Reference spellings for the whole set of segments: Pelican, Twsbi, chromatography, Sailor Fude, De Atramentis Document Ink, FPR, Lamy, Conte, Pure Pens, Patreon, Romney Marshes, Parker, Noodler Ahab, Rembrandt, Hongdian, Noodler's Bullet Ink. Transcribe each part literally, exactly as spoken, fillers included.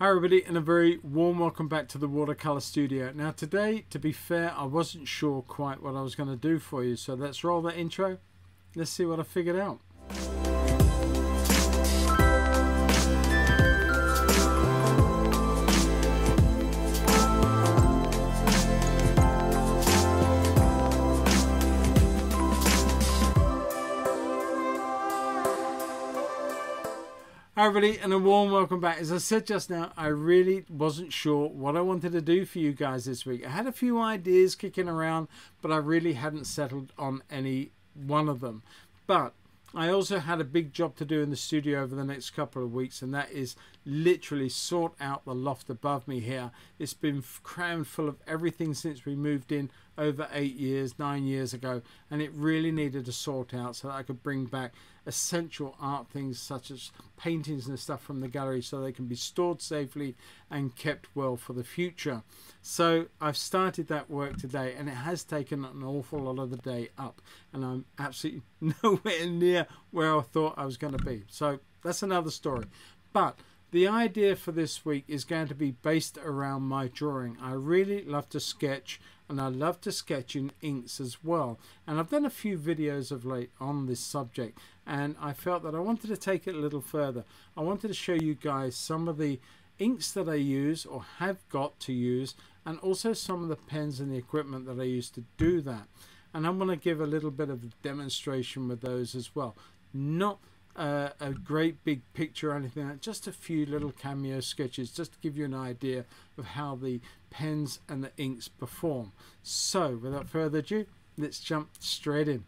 Hi everybody, and a very warm welcome back to the Watercolor Studio. Now today, to be fair, I wasn't sure quite what I was going to do for you, so let's roll that intro. Let's see what I figured out. Hi everybody, and a warm welcome back. As I said just now, I really wasn't sure what I wanted to do for you guys this week. I had a few ideas kicking around, but I really hadn't settled on any one of them. But I also had a big job to do in the studio over the next couple of weeks, and that is literally sort out the loft above me here. It's been crammed full of everything since we moved in over eight years, nine years ago, and it really needed to sort out so that I could bring back essential art things such as paintings and stuff from the gallery so they can be stored safely and kept well for the future. So I've started that work today, and it has taken an awful lot of the day up, and I'm absolutely nowhere near where I thought I was going to be. So that's another story. But the idea for this week is going to be based around my drawing. I really love to sketch, and I love to sketch in inks as well. And I've done a few videos of late on this subject, and I felt that I wanted to take it a little further. I wanted to show you guys some of the inks that I use or have got to use, and also some of the pens and the equipment that I use to do that. And I'm going to give a little bit of a demonstration with those as well. Not Uh, a great big picture or anything like that, just a few little cameo sketches just to give you an idea of how the pens and the inks perform. So without further ado, let's jump straight in.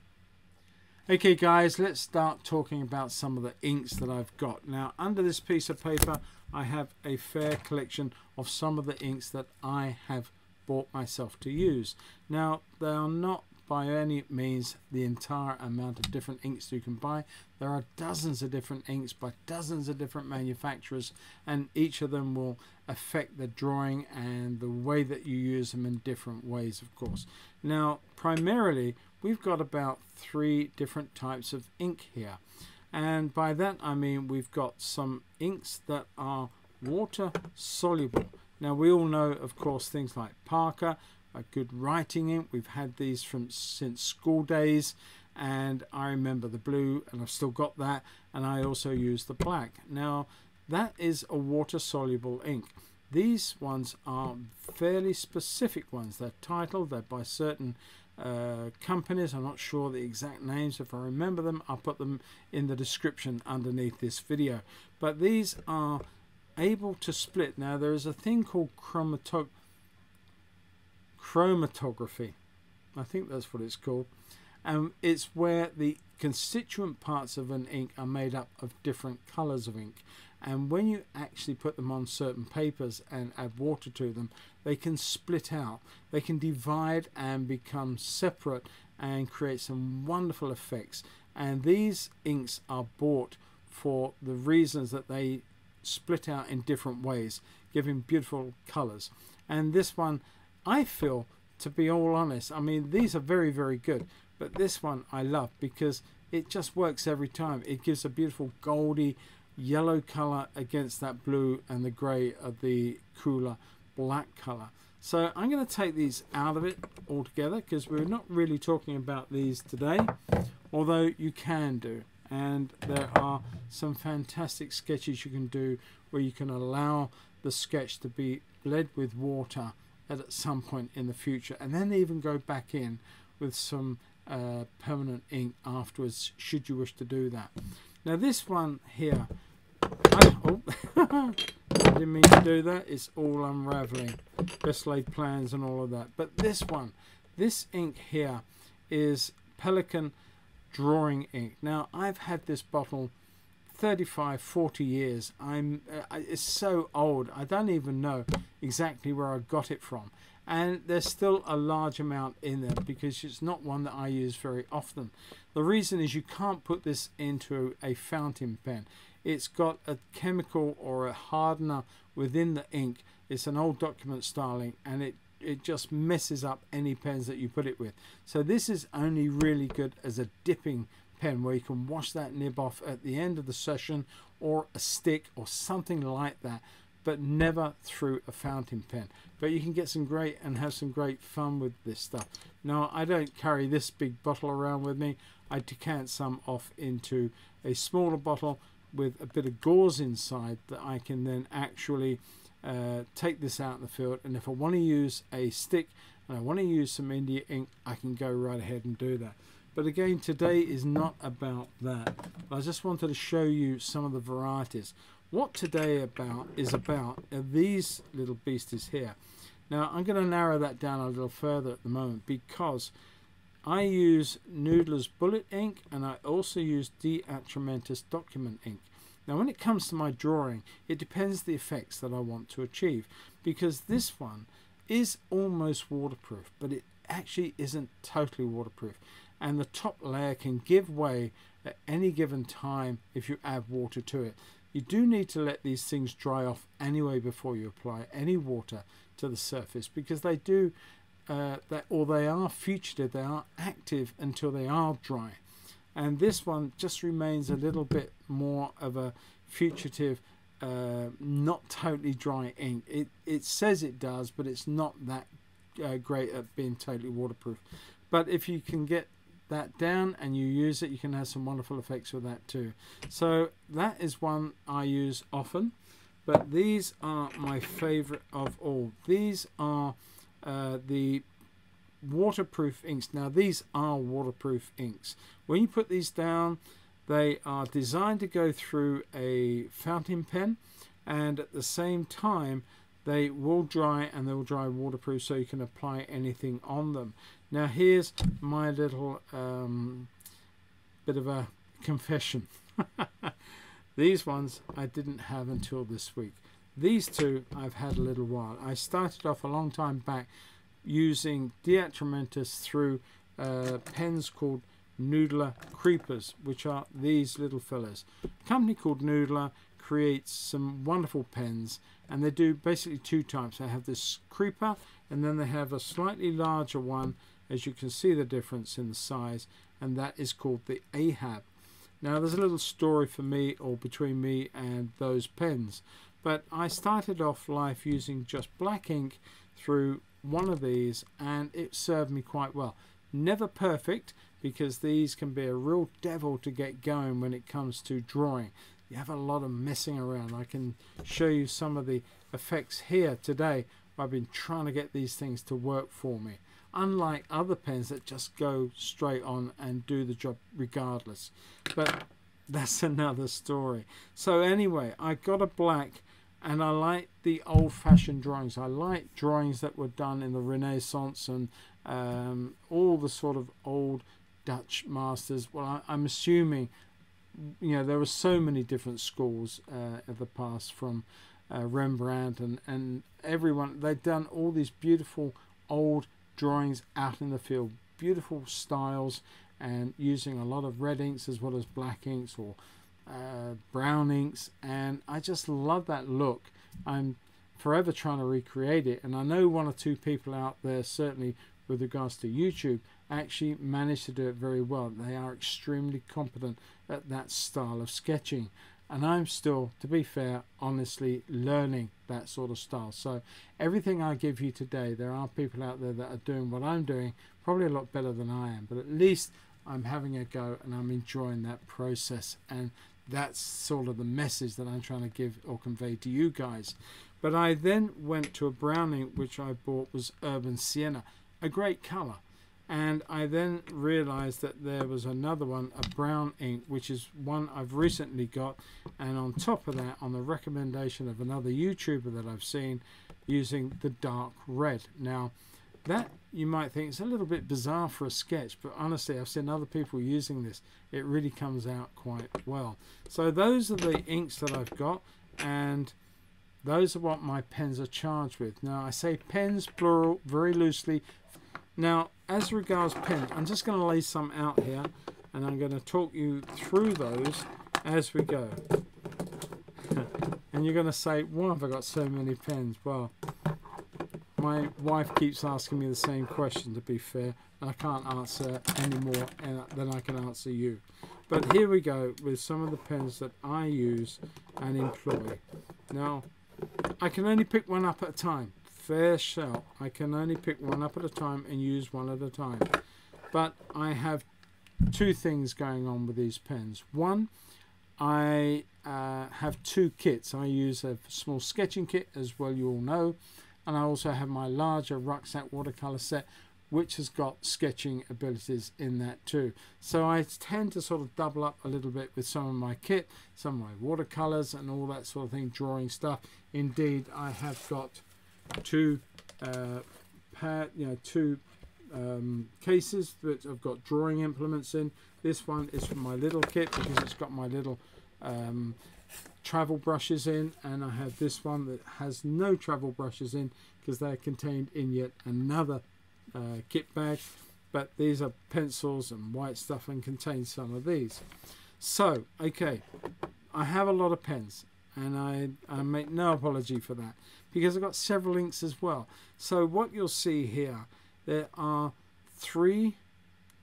Okay guys, let's start talking about some of the inks that I've got. Now under this piece of paper I have a fair collection of some of the inks that I have bought myself to use. Now they are not by any means the entire amount of different inks you can buy. There are dozens of different inks by dozens of different manufacturers, and each of them will affect the drawing and the way that you use them in different ways, of course. Now primarily we've got about three different types of ink here, and by that I mean we've got some inks that are water soluble. Now we all know, of course, things like Parker, a good writing ink. We've had these from since school days, and I remember the blue, and I've still got that, and I also use the black. Now that is a water soluble ink. These ones are fairly specific ones. They're titled, they're by certain uh, companies. I'm not sure the exact names. If I remember them, I'll put them in the description underneath this video. But these are able to split. Now there is a thing called chromatography chromatography I think that's what it's called, and um, it's where the constituent parts of an ink are made up of different colors of ink, and when you actually put them on certain papers and add water to them, they can split out, they can divide and become separate and create some wonderful effects. And these inks are bought for the reasons that they split out in different ways, giving beautiful colors. And this one, I feel, to be all honest, I mean these are very very good, but this one I love because it just works every time. It gives a beautiful goldy yellow color against that blue and the gray of the cooler black color. So I'm going to take these out of it altogether because we're not really talking about these today, although you can do, and there are some fantastic sketches you can do where you can allow the sketch to be bled with water at some point in the future, and then even go back in with some uh, permanent ink afterwards should you wish to do that. Now this one here, I, oh, I didn't mean to do that, it's all unraveling, best laid plans and all of that. But this one, this ink here is Pelican drawing ink. Now I've had this bottle thirty-five, forty years. I'm uh, it's so old I don't even know exactly where I got it from, and there's still a large amount in there because it's not one that I use very often. The reason is you can't put this into a fountain pen. It's got a chemical or a hardener within the ink. It's an old document style ink, and it it just messes up any pens that you put it with. So this is only really good as a dipping pen where you can wash that nib off at the end of the session, or a stick or something like that. but never through a fountain pen. But you can get some great and have some great fun with this stuff. Now, I don't carry this big bottle around with me. I decant some off into a smaller bottle with a bit of gauze inside that I can then actually uh, take this out in the field. And if I want to use a stick and I want to use some India ink, I can go right ahead and do that. But again, today is not about that. I just wanted to show you some of the varieties. What today about is about are these little beasties here. Now, I'm going to narrow that down a little further at the moment because I use Noodler's Bullet Ink and I also use De Atramentis Document Ink. Now, when it comes to my drawing, it depends the effects that I want to achieve, because this one is almost waterproof, but it actually isn't totally waterproof. And the top layer can give way at any given time if you add water to it. You do need to let these things dry off anyway before you apply any water to the surface, because they do, uh, they, or they are fugitive, they are active until they are dry. And this one just remains a little bit more of a fugitive, uh, not totally dry ink. It, it says it does, but it's not that uh, great at being totally waterproof. But if you can get that down and you use it, you can have some wonderful effects with that too. So that is one I use often, but these are my favorite of all. These are uh, the waterproof inks. Now, these are waterproof inks. When you put these down, they are designed to go through a fountain pen, and at the same time they will dry, and they will dry waterproof, so you can apply anything on them. Now, here's my little um, bit of a confession. These ones I didn't have until this week. These two I've had a little while. I started off a long time back using De Atramentis through uh, pens called Noodler Creepers, which are these little fellas. A company called Noodler creates some wonderful pens, and they do basically two types. They have this creeper, and then they have a slightly larger one, as you can see the difference in the size, and that is called the Ahab. Now, there's a little story for me, or between me and those pens, but I started off life using just black ink through one of these, and it served me quite well. Never perfect, because these can be a real devil to get going when it comes to drawing. You have a lot of messing around. I can show you some of the effects here today. I've been trying to get these things to work for me, unlike other pens that just go straight on and do the job regardless. But that's another story. So anyway, I got a black, and I like the old-fashioned drawings. I like drawings that were done in the Renaissance and um, all the sort of old Dutch masters. Well, I, I'm assuming, you know, there were so many different schools uh, of the past, from uh, Rembrandt and, and everyone. They've done all these beautiful old drawings out in the field, beautiful styles, and using a lot of red inks as well as black inks or uh, brown inks. And I just love that look. I'm forever trying to recreate it. And I know one or two people out there, certainly with regards to YouTube, actually managed to do it very well. They are extremely competent at that style of sketching, and I'm still, to be fair, honestly learning that sort of style. So everything I give you today, there are people out there that are doing what I'm doing probably a lot better than I am, but at least I'm having a go and I'm enjoying that process, and that's sort of the message that I'm trying to give or convey to you guys. But I then went to a brown ink which I bought, was Urban Sienna, a great color. And I then realized that there was another one, a brown ink, which is one I've recently got. And on top of that, on the recommendation of another YouTuber that I've seen, using the dark red. Now, that you might think is a little bit bizarre for a sketch, but honestly, I've seen other people using this. It really comes out quite well. So those are the inks that I've got, and those are what my pens are charged with. Now, I say pens, plural, very loosely. Now, as regards pens, I'm just going to lay some out here, and I'm going to talk you through those as we go. And you're going to say, why have I got so many pens? Well, my wife keeps asking me the same question, to be fair, and I can't answer any more than I can answer you. But here we go with some of the pens that I use and employ. Now, I can only pick one up at a time. Fair shout. I can only pick one up at a time and use one at a time. But I have two things going on with these pens. One, I uh, have two kits. I use a small sketching kit, as well you all know, and I also have my larger rucksack watercolor set, which has got sketching abilities in that too. So I tend to sort of double up a little bit with some of my kit, some of my watercolors and all that sort of thing, drawing stuff. Indeed, I have got two uh, pad, you know, two um, cases that I've got drawing implements in. This one is from my little kit because it's got my little um, travel brushes in, and I have this one that has no travel brushes in because they're contained in yet another Uh, kit bag. But these are pencils and white stuff and contain some of these. So okay, I have a lot of pens, and I, I make no apology for that because I've got several inks as well. So what you'll see here, there are three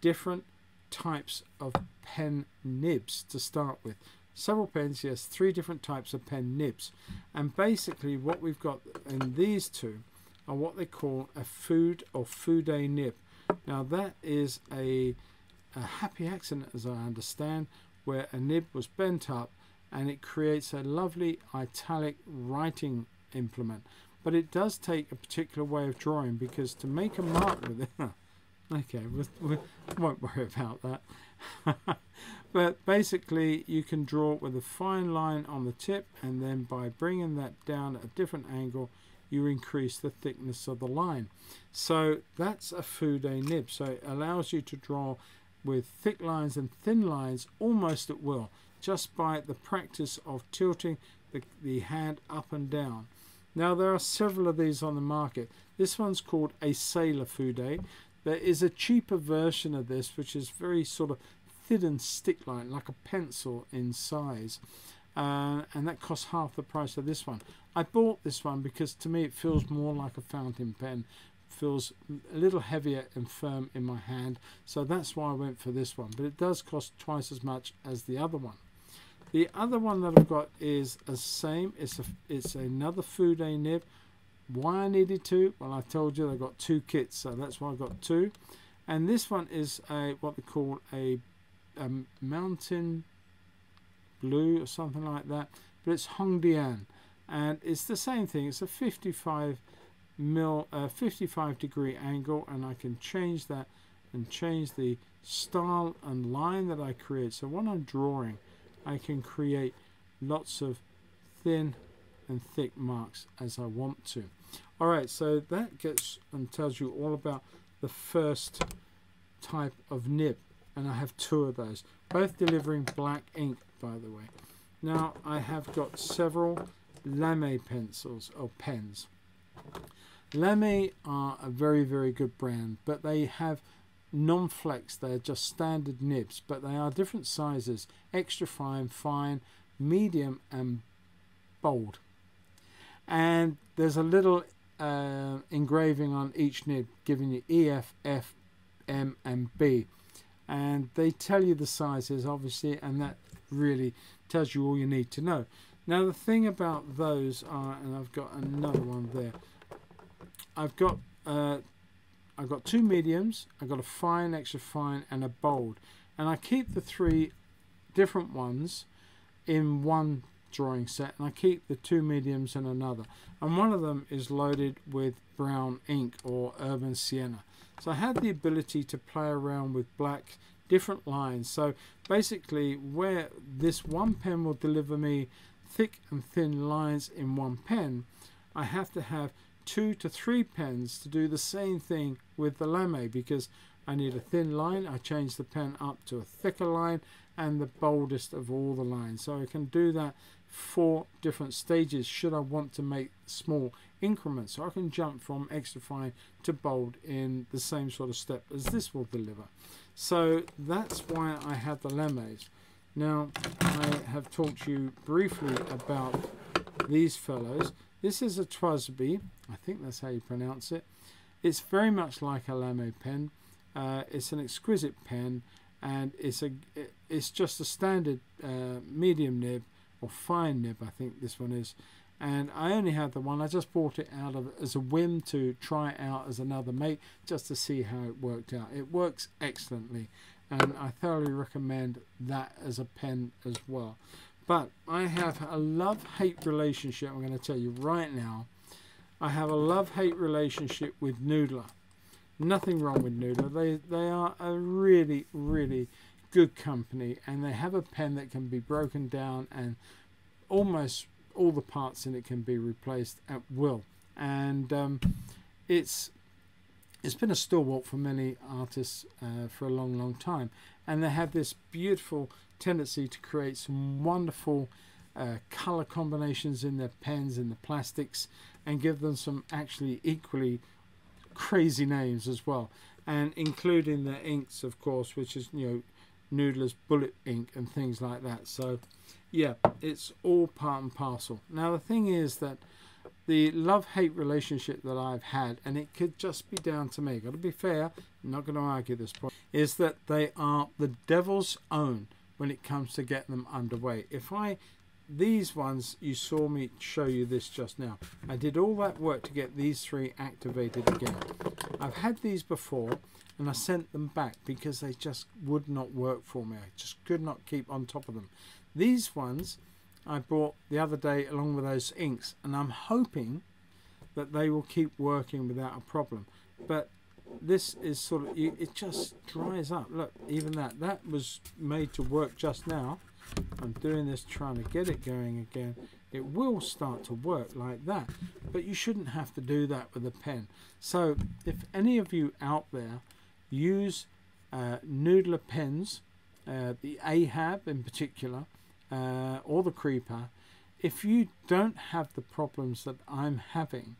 different types of pen nibs to start with. Several pens, yes, three different types of pen nibs. And basically what we've got in these two are what they call a Fude or Fude nib. Now that is a, a happy accident, as I understand, where a nib was bent up and it creates a lovely italic writing implement. But it does take a particular way of drawing, because to make a mark with it, okay, we, we won't worry about that. But basically you can draw with a fine line on the tip, and then by bringing that down at a different angle, you increase the thickness of the line. So that's a Fude nib. So it allows you to draw with thick lines and thin lines almost at will, just by the practice of tilting the, the hand up and down. Now there are several of these on the market. This one's called a Sailor Fude. There is a cheaper version of this, which is very sort of thin and stick-like, like a pencil in size. Uh, and that costs half the price of this one. I bought this one because to me it feels more like a fountain pen, feels a little heavier and firm in my hand, so that's why I went for this one. But it does cost twice as much as the other one. The other one that I've got is the same. It's a, it's another Fude nib. Why I needed two? Well, I told you I got two kits, so that's why I got two. And this one is a what they call a, a mountain blue or something like that, but it's Hongdian, and it's the same thing. It's a fifty-five mil uh, fifty-five degree angle, and I can change that and change the style and line that I create. So when I'm drawing, I can create lots of thin and thick marks as I want to. All right, so that gets and tells you all about the first type of nib, and I have two of those, both delivering black ink, by the way. Now I have got several Lamy pencils or pens. Lamy are a very very good brand, but they have non-flex. They're just standard nibs, but they are different sizes: extra fine, fine, medium and bold. And there's a little uh, engraving on each nib giving you E F, F, M and B, and they tell you the sizes obviously, and that really tells you all you need to know. Now the thing about those are, and I've got another one there, I've got uh, I've got two mediums, I've got a fine, extra fine and a bold, and I keep the three different ones in one drawing set, and I keep the two mediums in another, and one of them is loaded with brown ink or urban sienna. So I had the ability to play around with black different lines. So basically where this one pen will deliver me thick and thin lines in one pen, I have to have two to three pens to do the same thing with the Lamy, because I need a thin line, I change the pen up to a thicker line and the boldest of all the lines. So I can do that four different stages should I want to make small increments. So I can jump from extra fine to bold in the same sort of step as this will deliver. So that's why I have the Lamys. Now I have talked to you briefly about these fellows. This is a Twsbi, I think that's how you pronounce it. It's very much like a Lamy pen. Uh, it's an exquisite pen, and it's a it's just a standard uh, medium nib or fine nib, I think this one is, and I only had the one. I just bought it out of as a whim to try it out as another mate, just to see how it worked out. It works excellently, and I thoroughly recommend that as a pen as well. But I have a love-hate relationship, I'm going to tell you right now. I have a love-hate relationship with Noodler. Nothing wrong with Noodler. They, they are a really, really good company, and they have a pen that can be broken down, and almost all the parts in it can be replaced at will. And um, it's it's been a stalwart for many artists uh, for a long, long time. And they have this beautiful tendency to create some wonderful uh, color combinations in their pens, in the plastics, and give them some actually equally crazy names as well. And including their inks, of course, which is, you know, Noodler's Bullet Ink and things like that. So yeah, it's all part and parcel. Now the thing is that the love-hate relationship that I've had, and it could just be down to me, got to be fair, I'm not going to argue this point, is that they are the devil's own when it comes to getting them underway. If I, these ones, you saw me show you this just now. I did all that work to get these three activated again. I've had these before, and I sent them back because they just would not work for me. I just could not keep on top of them. These ones I bought the other day along with those inks, and I'm hoping that they will keep working without a problem. But this is sort of, you, it just dries up. Look, even that, that was made to work just now. I'm doing this trying to get it going again. It will start to work like that, but you shouldn't have to do that with a pen. So if any of you out there use uh, Noodler pens, uh, the Ahab in particular, Uh, or the Creeper, if you don't have the problems that I'm having,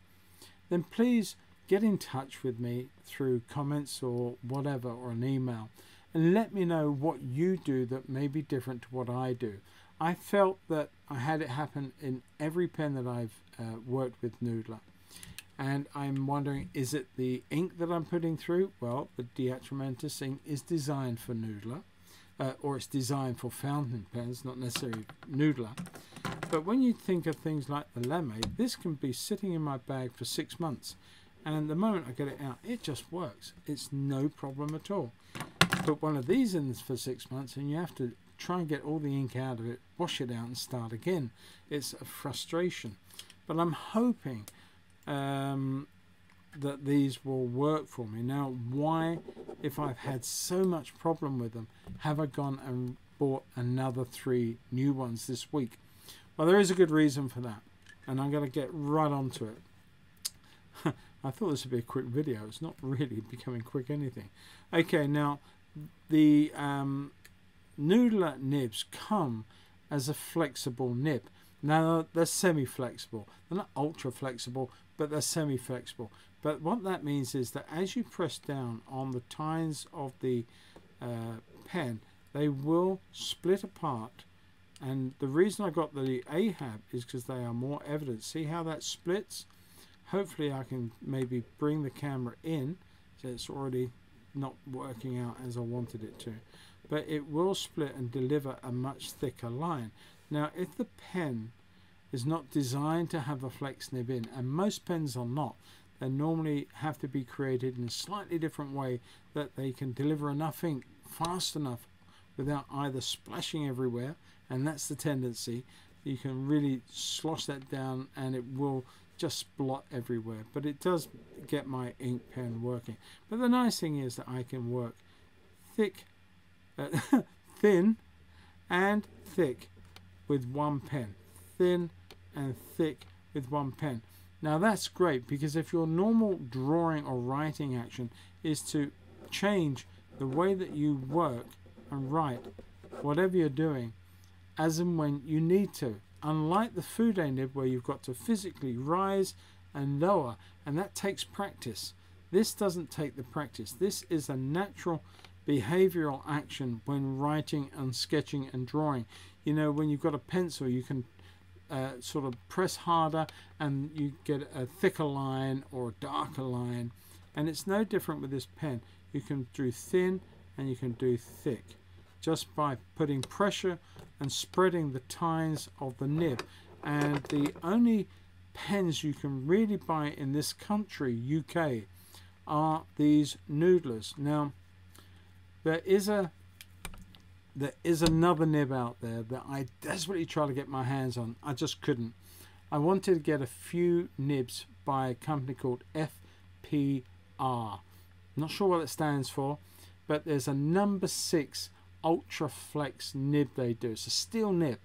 then please get in touch with me through comments or whatever, or an email, and let me know what you do that may be different to what I do. I felt that I had it happen in every pen that I've uh, worked with Noodler, and I'm wondering, is it the ink that I'm putting through? Well, the De Atramentis ink is designed for Noodler. Uh, or it's designed for fountain pens, not necessarily Noodler. But when you think of things like the Lamy, this can be sitting in my bag for six months. And the moment I get it out, it just works. It's no problem at all. Put one of these in for six months and you have to try and get all the ink out of it, wash it out and start again. It's a frustration. But I'm hoping um, that these will work for me. Now, why, if I've had so much problem with them, have I gone and bought another three new ones this week? Well, there is a good reason for that, and I'm going to get right onto it. I thought this would be a quick video. It's not really becoming quick anything. Okay, now the um, Noodler nibs come as a flexible nib. Now they're semi-flexible. They're not ultra flexible, but they're semi-flexible. But what that means is that as you press down on the tines of the uh, pen, they will split apart. And the reason I got the Ahab is because they are more evident. See how that splits? Hopefully I can maybe bring the camera in, so it's already not working out as I wanted it to. But it will split and deliver a much thicker line. Now, if the pen is not designed to have a flex nib in, and most pens are not, they normally have to be created in a slightly different way that they can deliver enough ink fast enough without either splashing everywhere, and that's the tendency. You can really slosh that down and it will just blot everywhere, but it does get my ink pen working. But the nice thing is that I can work thick, uh, thin and thick with one pen, thin and thick with one pen. Now that's great, because if your normal drawing or writing action is to change the way that you work and write whatever you're doing as and when you need to, unlike the Fude nib where you've got to physically rise and lower, and that takes practice. This doesn't take the practice. This is a natural behavioral action when writing and sketching and drawing. You know, when you've got a pencil, you can uh, sort of press harder and you get a thicker line or a darker line, and it's no different with this pen. You can do thin and you can do thick just by putting pressure and spreading the tines of the nib. and the only pens you can really buy in this country, U K, are these Noodlers. Now there is a there is another nib out there that I desperately tried to get my hands on. I just couldn't. I wanted to get a few nibs by a company called F P R. Not sure what it stands for, but there's a number six ultra flex nib they do. It's a steel nib.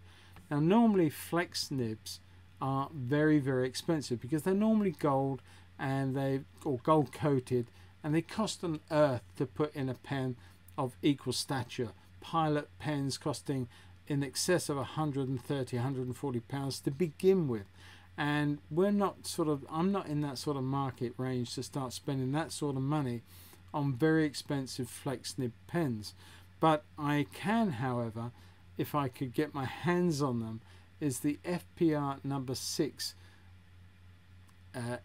Now normally flex nibs are very very expensive because they're normally gold and they or gold coated, and they cost an earth to put in a pen of equal stature. Pilot pens costing in excess of one hundred thirty, one hundred forty pounds to begin with, and we're not sort of I'm not in that sort of market range to start spending that sort of money on very expensive flex nib pens. But I can, however, if I could get my hands on them, is the F P R number six uh,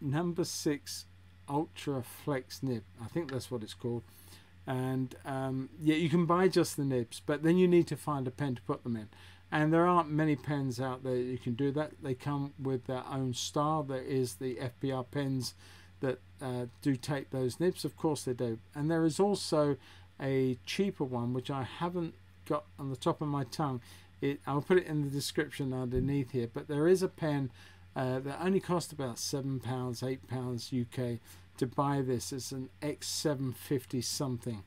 number six ultra flex nib, I think that's what it's called. And um, yeah, you can buy just the nibs, but then you need to find a pen to put them in, and there aren't many pens out there that you can do that. They come with their own style. There is the F P R pens that uh, do take those nibs, of course they do, and there is also a cheaper one which I haven't got on the top of my tongue. It, I'll put it in the description underneath here, but there is a pen uh, that only cost about seven pounds eight pounds U K to buy. This is an X seven fifty something,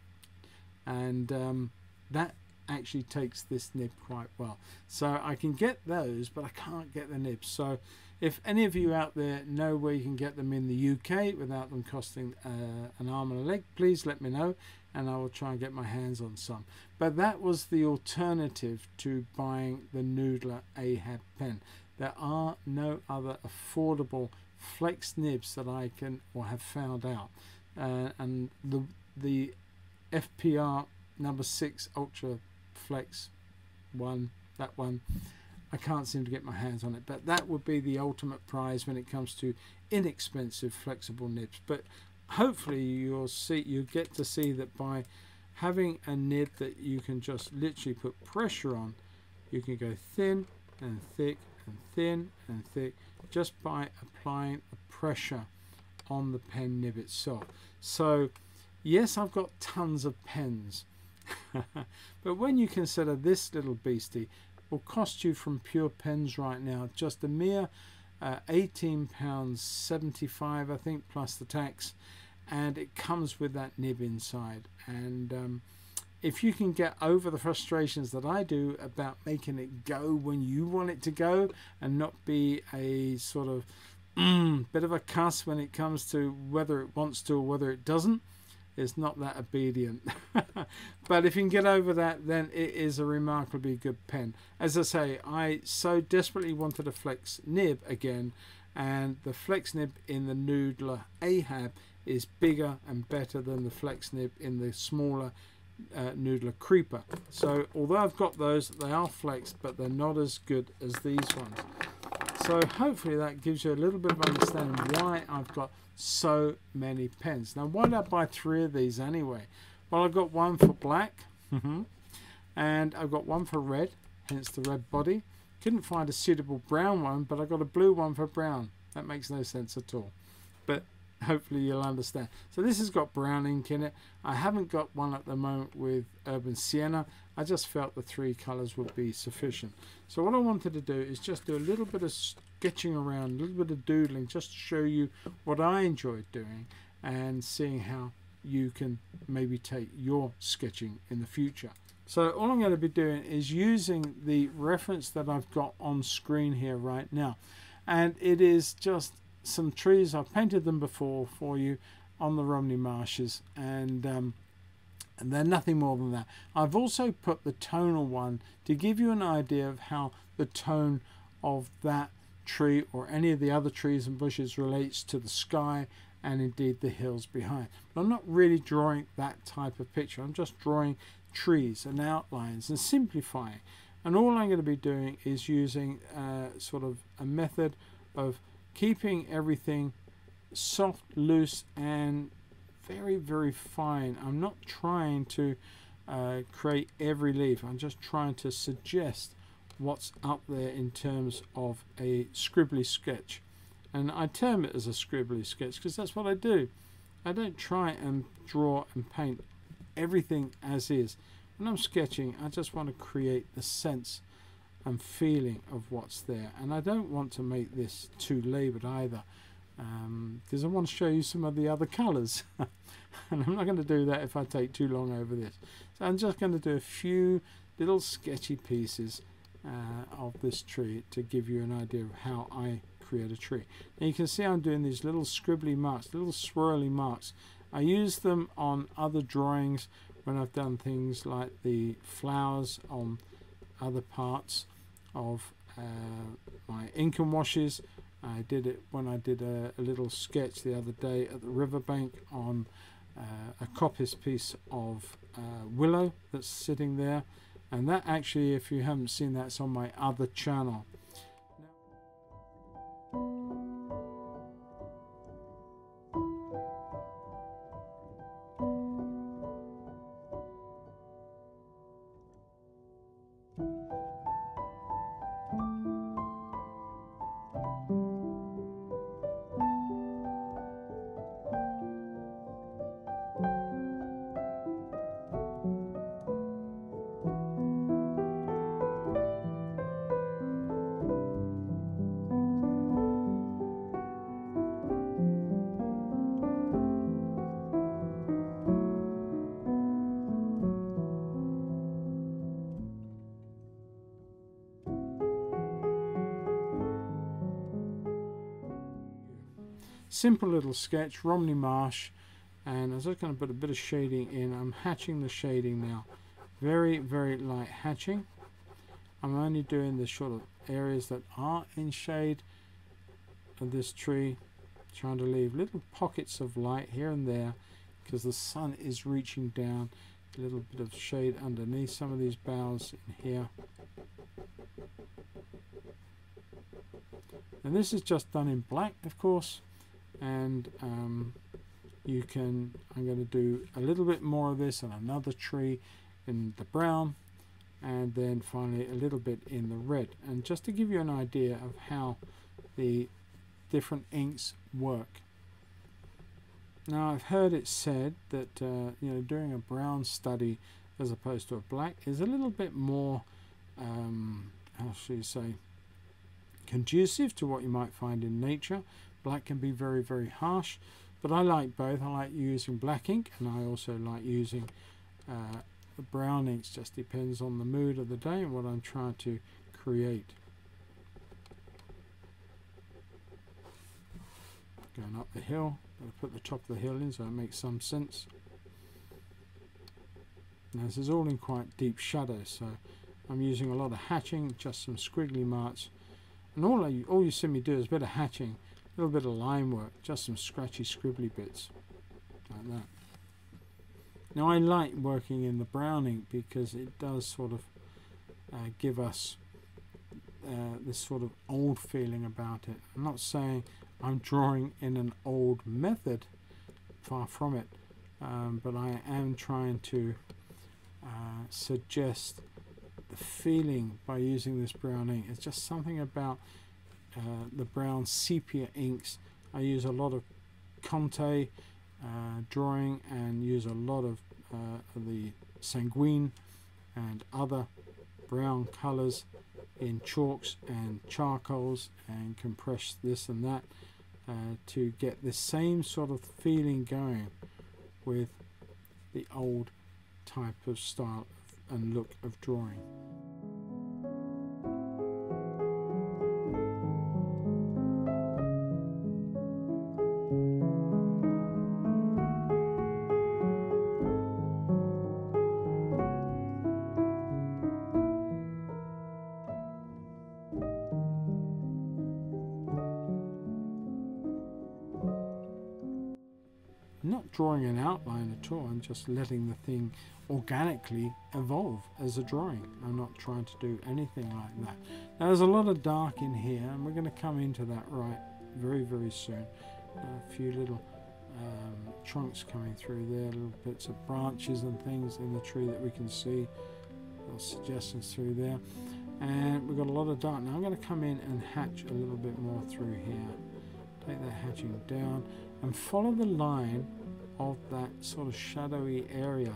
and um, that actually takes this nib quite well, so I can get those, but I can't get the nibs. So if any of you out there know where you can get them in the U K without them costing uh, an arm and a leg, please let me know and I will try and get my hands on some. But that was the alternative to buying the Noodler Ahab pen. There are no other affordable flex nibs that I can or have found out, uh, and the the F P R number six ultra flex one, that one, I can't seem to get my hands on it. But that would be the ultimate prize when it comes to inexpensive flexible nibs. But hopefully you'll see, you get to see that by having a nib that you can just literally put pressure on, you can go thin and thick and thin and thick just by applying the pressure on the pen nib itself. So yes, I've got tons of pens but when you consider this little beastie will cost you from Pure Pens right now just a mere uh, eighteen pounds seventy-five, I think, plus the tax, and it comes with that nib inside. And um, if you can get over the frustrations that I do about making it go when you want it to go and not be a sort of mm, bit of a cuss when it comes to whether it wants to or whether it doesn't, it's not that obedient but if you can get over that, then it is a remarkably good pen. As I say, I so desperately wanted a flex nib again, and the flex nib in the Noodler Ahab is bigger and better than the flex nib in the smaller Uh, Noodler Creeper. So although I've got those, they are flexed, but they're not as good as these ones. So hopefully that gives you a little bit of understanding why I've got so many pens. Now why did I buy three of these anyway? Well, I've got one for black and I've got one for red, hence the red body. Couldn't find a suitable brown one, but I got a blue one for brown. That makes no sense at all, but hopefully you'll understand. So this has got brown ink in it. I haven't got one at the moment with Urban Sienna. I just felt the three colors would be sufficient. So what I wanted to do is just do a little bit of sketching around, a little bit of doodling, just to show you what I enjoyed doing and seeing how you can maybe take your sketching in the future. So all I'm going to be doing is using the reference that I've got on screen here right now, and it is just some trees. I've painted them before for you on the Romney Marshes, and, um, and they're nothing more than that. I've also put the tonal one to give you an idea of how the tone of that tree or any of the other trees and bushes relates to the sky and indeed the hills behind. But I'm not really drawing that type of picture. I'm just drawing trees and outlines and simplifying. And all I'm going to be doing is using uh, sort of a method of keeping everything soft, loose, and very, very fine. I'm not trying to uh, create every leaf. I'm just trying to suggest what's up there in terms of a scribbly sketch. And I term it as a scribbly sketch because that's what I do. I don't try and draw and paint everything as is. When I'm sketching, I just want to create the sense and feeling of what's there. And I don't want to make this too laboured either, because um, I want to show you some of the other colours. And I'm not going to do that if I take too long over this. So I'm just going to do a few little sketchy pieces uh, of this tree to give you an idea of how I create a tree. Now you can see I'm doing these little scribbly marks, little swirly marks. I use them on other drawings when I've done things like the flowers on other parts of uh, my ink and washes. I did it when I did a, a little sketch the other day at the riverbank on uh, a coppice piece of uh, willow that's sitting there, and that actually, if you haven't seen that, it's on my other channel. Simple little sketch, Romney Marsh, and I was just going to put a bit of shading in. I'm hatching the shading now, very very light hatching. I'm only doing the sort of areas that are in shade of this tree, trying to leave little pockets of light here and there because the sun is reaching down. A little bit of shade underneath some of these boughs in here. And this is just done in black, of course. And um, you can, I'm going to do a little bit more of this and another tree in the brown, and then finally a little bit in the red. And just to give you an idea of how the different inks work. Now I've heard it said that uh, you know, doing a brown study as opposed to a black is a little bit more, um, how should you say, conducive to what you might find in nature. Black can be very very harsh, but I like both. I like using black ink and I also like using uh, the brown inks. Just depends on the mood of the day and what I'm trying to create. Going up the hill, I'm going to put the top of the hill in so it makes some sense. Now this is all in quite deep shadow, so I'm using a lot of hatching, just some squiggly marks, and all, I, all you see me do is a bit of hatching, a little bit of line work, just some scratchy scribbly bits like that. Now I like working in the brown ink because it does sort of uh, give us uh, this sort of old feeling about it. I'm not saying I'm drawing in an old method, far from it, um, but I am trying to uh, suggest the feeling by using this brown ink. It's just something about Uh, the brown sepia inks. I use a lot of Conte uh, drawing and use a lot of uh, the sanguine and other brown colours in chalks and charcoals, and compress this and that uh, to get the same sort of feeling going with the old type of style and look of drawing. Drawing an outline at all, I'm just letting the thing organically evolve as a drawing. I'm not trying to do anything like that. Now there's a lot of dark in here, and we're going to come into that right very very soon. Uh, a few little um, trunks coming through there, little bits of branches and things in the tree that we can see, little suggestions through there. and we've got a lot of dark. Now I'm going to come in and hatch a little bit more through here, take that hatching down and follow the line of that sort of shadowy area.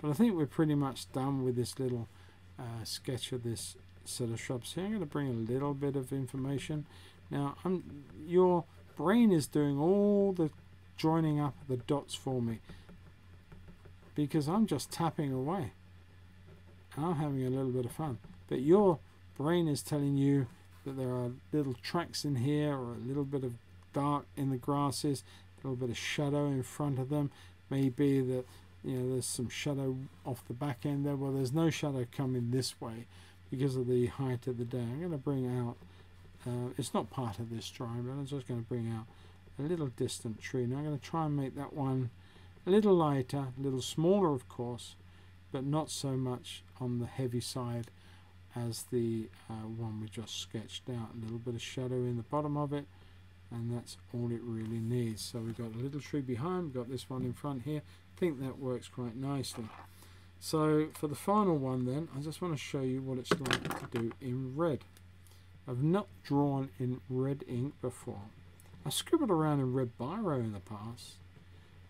But I think we're pretty much done with this little uh, sketch of this set of shrubs here. I'm going to bring a little bit of information. Now, I'm, your brain is doing all the joining up the dots for me because I'm just tapping away. And I'm having a little bit of fun. But your brain is telling you that there are little tracks in here or a little bit of dark in the grasses, a little bit of shadow in front of them. Maybe that... you know, there's some shadow off the back end there. Well, there's no shadow coming this way because of the height of the day. I'm going to bring out, uh, it's not part of this drawing, but I'm just going to bring out a little distant tree. Now I'm going to try and make that one a little lighter, a little smaller, of course, but not so much on the heavy side as the uh, one we just sketched out. A little bit of shadow in the bottom of it, and that's all it really needs. So we've got a little tree behind, we've got this one in front here. I think that works quite nicely. So for the final one then, I just want to show you what it's like to do in red. I've not drawn in red ink before. I scribbled around in red biro in the past,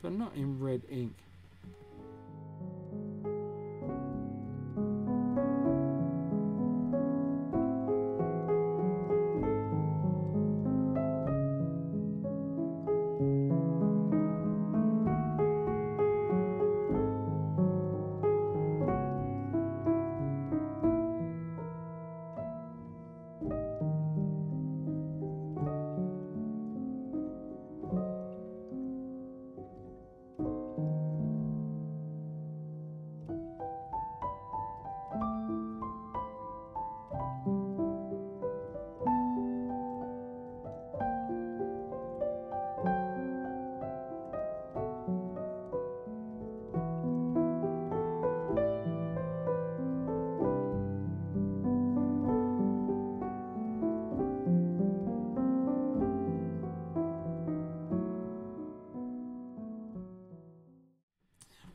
but not in red ink.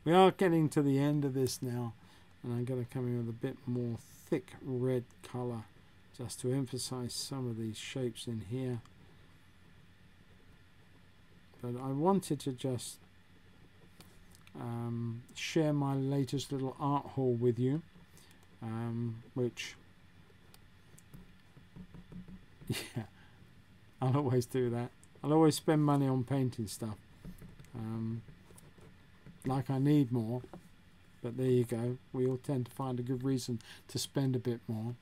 We are getting to the end of this now, and I'm going to come in with a bit more thick red colour just to emphasise some of these shapes in here. But I wanted to just um, share my latest little art haul with you, um, which, yeah, I'll always do that. I'll always spend money on painting stuff. Um, like I need more, but there you go, we all tend to find a good reason to spend a bit more.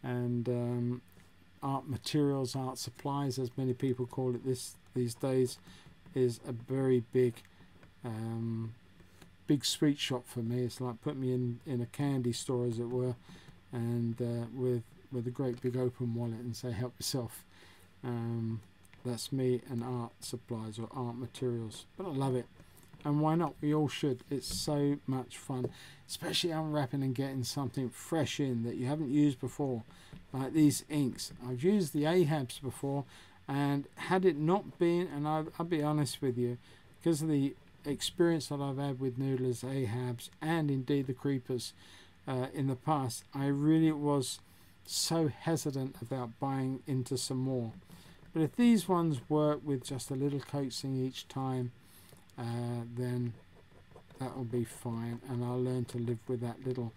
And um, art materials, art supplies, as many people call it this these days, is a very big um, big sweet shop for me. It's like putting me in in a candy store, as it were, and uh, with with a great big open wallet and say help yourself. Um, that's me and art supplies or art materials, but I love it. And why not? We all should. It's so much fun, especially unwrapping and getting something fresh in that you haven't used before, like these inks. I've used the Ahabs before, and had it not been, and I'll, I'll be honest with you, because of the experience that I've had with Noodler's, Ahabs, and indeed the Creepers uh, in the past, I really was so hesitant about buying into some more. But if these ones work with just a little coaxing each time, Uh, then that will be fine, and I'll learn to live with that little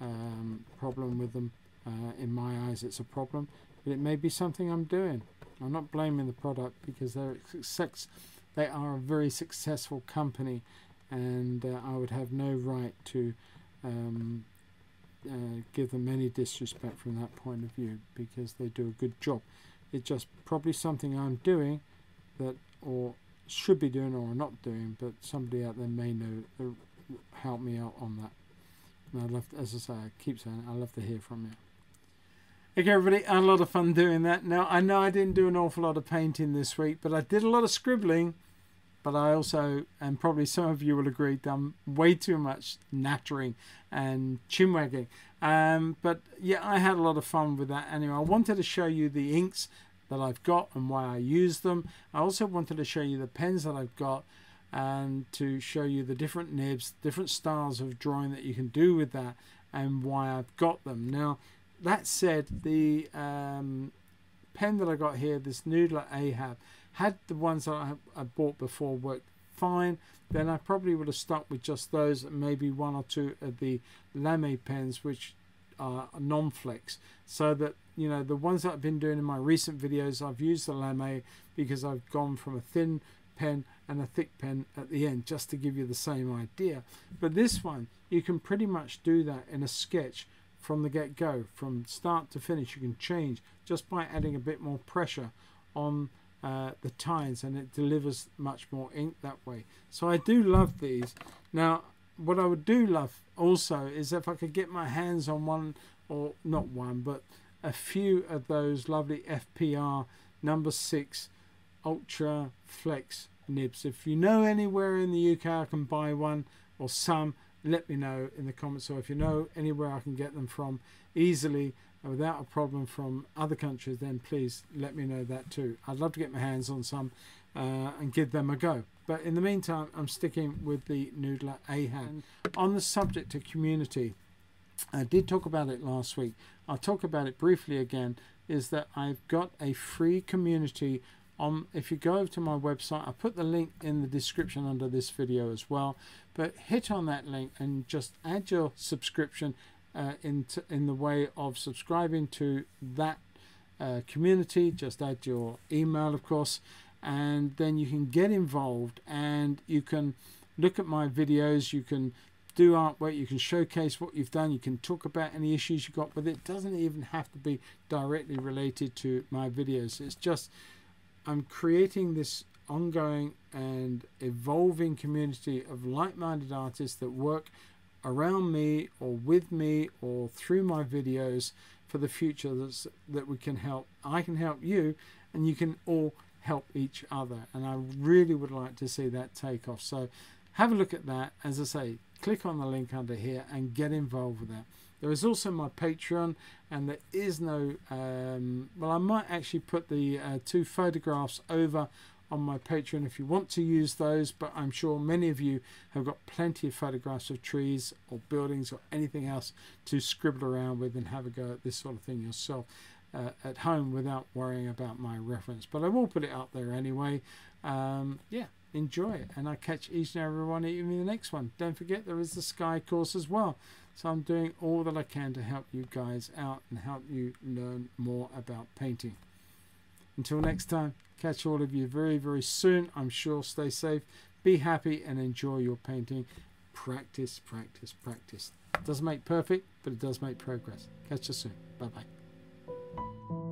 um, problem with them. Uh, in my eyes, it's a problem, but it may be something I'm doing. I'm not blaming the product because they're success. They are a very successful company, and uh, I would have no right to um, uh, give them any disrespect from that point of view because they do a good job. It's just probably something I'm doing that or. should be doing or not doing, but somebody out there may know the help me out on that. And I'd love to, as I say, I keep saying it, I'd love to hear from you. Okay, everybody, I had a lot of fun doing that. Now, I know I didn't do an awful lot of painting this week, but I did a lot of scribbling. But I also, and probably some of you will agree, done way too much nattering and chin wagging. Um, but yeah, I had a lot of fun with that anyway. I wanted to show you the inks that I've got and why I use them. I also wanted to show you the pens that I've got and to show you the different nibs, different styles of drawing that you can do with that and why I've got them. Now, that said, the um, pen that I got here, this Noodler Ahab, had the ones that I bought before worked fine, then I probably would have stuck with just those, maybe one or two of the Lamy pens, which are non-flex. So that, you know, the ones that I've been doing in my recent videos, I've used the Lamy because I've gone from a thin pen and a thick pen at the end, just to give you the same idea. But this one, you can pretty much do that in a sketch from the get-go. From start to finish, you can change just by adding a bit more pressure on Uh, the tines, and it delivers much more ink that way. So I do love these. Now, what I would do love also is if I could get my hands on one, or not one, but a few of those lovely F P R number six ultra flex nibs. If you know anywhere in the U K I can buy one or some, let me know in the comments. Or if you know anywhere I can get them from easily without a problem from other countries, then please let me know that too. I'd love to get my hands on some uh, and give them a go. But in the meantime, I'm sticking with the Noodler Ahab. On the subject of community, I did talk about it last week. I'll talk about it briefly again, is that I've got a free community on. If you go over to my website, I put the link in the description under this video as well, but hit on that link and just add your subscription Uh, in, t in the way of subscribing to that uh, community. Just add your email, of course, and then you can get involved and you can look at my videos, you can do artwork, you can showcase what you've done, you can talk about any issues you got with it. It doesn't even have to be directly related to my videos. It's just I'm creating this ongoing and evolving community of like-minded artists that work around me or with me or through my videos for the future, that's, that we can help. I can help you and you can all help each other, and I really would like to see that take off. So have a look at that. As I say, click on the link under here and get involved with that. There is also my Patreon, and there is no um, well, I might actually put the uh, two photographs over on my Patreon if you want to use those, but I'm sure many of you have got plenty of photographs of trees or buildings or anything else to scribble around with and have a go at this sort of thing yourself uh, at home without worrying about my reference. But I will put it up there anyway. Um, yeah, enjoy it, and I'll catch each and every one of you in the next one. Don't forget, there is the Sky course as well, so I'm doing all that I can to help you guys out and help you learn more about painting. Until next time, catch all of you very, very soon, I'm sure. Stay safe, be happy, and enjoy your painting. Practice, practice, practice. It doesn't make perfect, but it does make progress. Catch you soon. Bye-bye.